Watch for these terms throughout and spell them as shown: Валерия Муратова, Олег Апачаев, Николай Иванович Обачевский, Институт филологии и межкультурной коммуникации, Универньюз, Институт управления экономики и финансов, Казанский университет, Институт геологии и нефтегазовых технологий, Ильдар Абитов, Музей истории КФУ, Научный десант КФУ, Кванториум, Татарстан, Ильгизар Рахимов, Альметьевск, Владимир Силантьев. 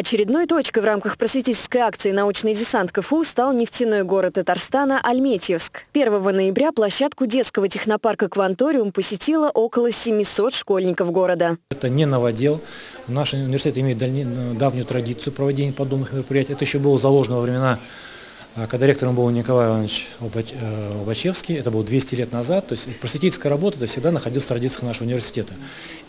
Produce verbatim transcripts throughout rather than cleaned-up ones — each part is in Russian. Очередной точкой в рамках просветительской акции «Научный десант КФУ» стал нефтяной город Татарстана Альметьевск. первого ноября площадку детского технопарка «Кванториум» посетило около семисот школьников города. Это не новодел. Наш университет имеет давнюю традицию проведения подобных мероприятий. Это еще было заложено во времена, когда ректором был Николай Иванович Обачевский, это было двести лет назад, то есть просветительская работа это всегда находилась в традициях нашего университета.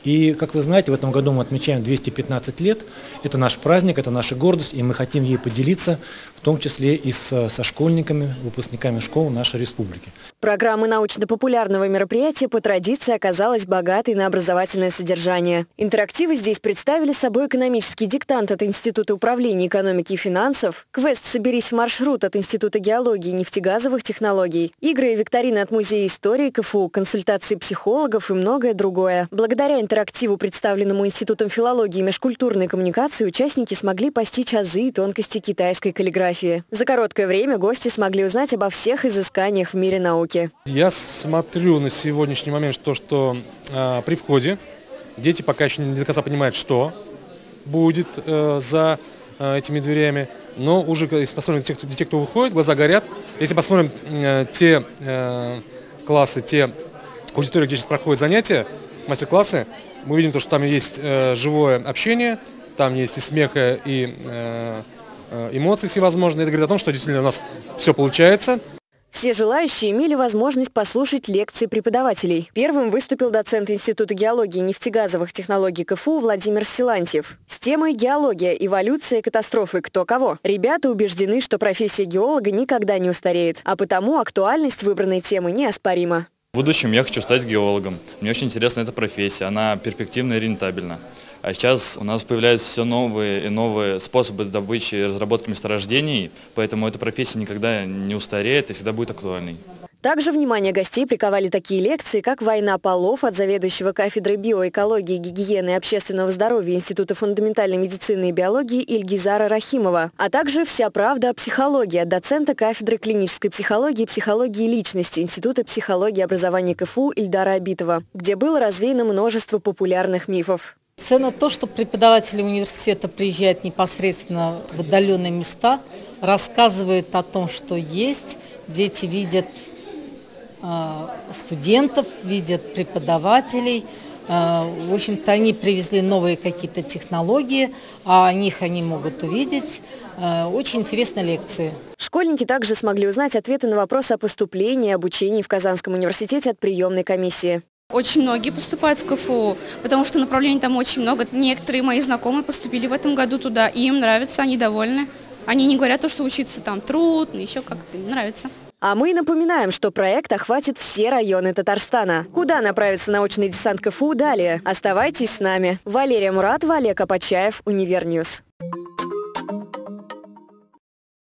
И, как вы знаете, в этом году мы отмечаем двести пятнадцать лет, это наш праздник, это наша гордость, и мы хотим ей поделиться, в том числе и со, со школьниками, выпускниками школ нашей республики. Программа научно-популярного мероприятия по традиции оказалась богатой на образовательное содержание. Интерактивы здесь представили собой экономический диктант от Института управления экономики и финансов, квест «Соберись в маршрут» от Института геологии и нефтегазовых технологий, игры и викторины от Музея истории КФУ, консультации психологов и многое другое. Благодаря интерактиву, представленному Институтом филологии и межкультурной коммуникации, участники смогли постичь азы и тонкости китайской каллиграфии. За короткое время гости смогли узнать обо всех изысканиях в мире науки. Я смотрю на сегодняшний момент то, что э, при входе дети пока еще не до конца понимают, что будет э, за э, этими дверями. Но уже, если посмотрим те, кто, те, кто выходит, глаза горят. Если посмотрим э, те э, классы, те аудитории, где сейчас проходят занятия, мастер-классы, мы видим то, что там есть э, живое общение, там есть и смех, и э, эмоции всевозможные. Это говорит о том, что действительно у нас все получается. Все желающие имели возможность послушать лекции преподавателей. Первым выступил доцент Института геологии и нефтегазовых технологий КФУ Владимир Силантьев. С темой «Геология, эволюция, катастрофы. Кто кого?» ребята убеждены, что профессия геолога никогда не устареет, а потому актуальность выбранной темы неоспорима. В будущем я хочу стать геологом. Мне очень интересна эта профессия, она перспективна и рентабельна. А сейчас у нас появляются все новые и новые способы добычи и разработки месторождений, поэтому эта профессия никогда не устареет и всегда будет актуальной. Также внимание гостей приковали такие лекции, как «Война полов» от заведующего кафедрой биоэкологии, гигиены и общественного здоровья Института фундаментальной медицины и биологии Ильгизара Рахимова, а также «Вся правда о психологии» от доцента кафедры клинической психологии и психологии личности Института психологии и образования КФУ Ильдара Абитова, где было развеяно множество популярных мифов. Ценно то, что преподаватели университета приезжают непосредственно в отдаленные места, рассказывают о том, что есть, дети видят студентов, видят преподавателей. В общем-то, они привезли новые какие-то технологии, а о них они могут увидеть. Очень интересные лекции. Школьники также смогли узнать ответы на вопрос о поступлении и обучении в Казанском университете от приемной комиссии. Очень многие поступают в КФУ, потому что направлений там очень много. Некоторые мои знакомые поступили в этом году туда, и им нравится, они довольны. Они не говорят, что учиться там трудно, еще как-то им нравится. А мы напоминаем, что проект охватит все районы Татарстана. Куда направится научный десант КФУ далее? Оставайтесь с нами. Валерия Муратова, Олег Апачаев, Универньюз.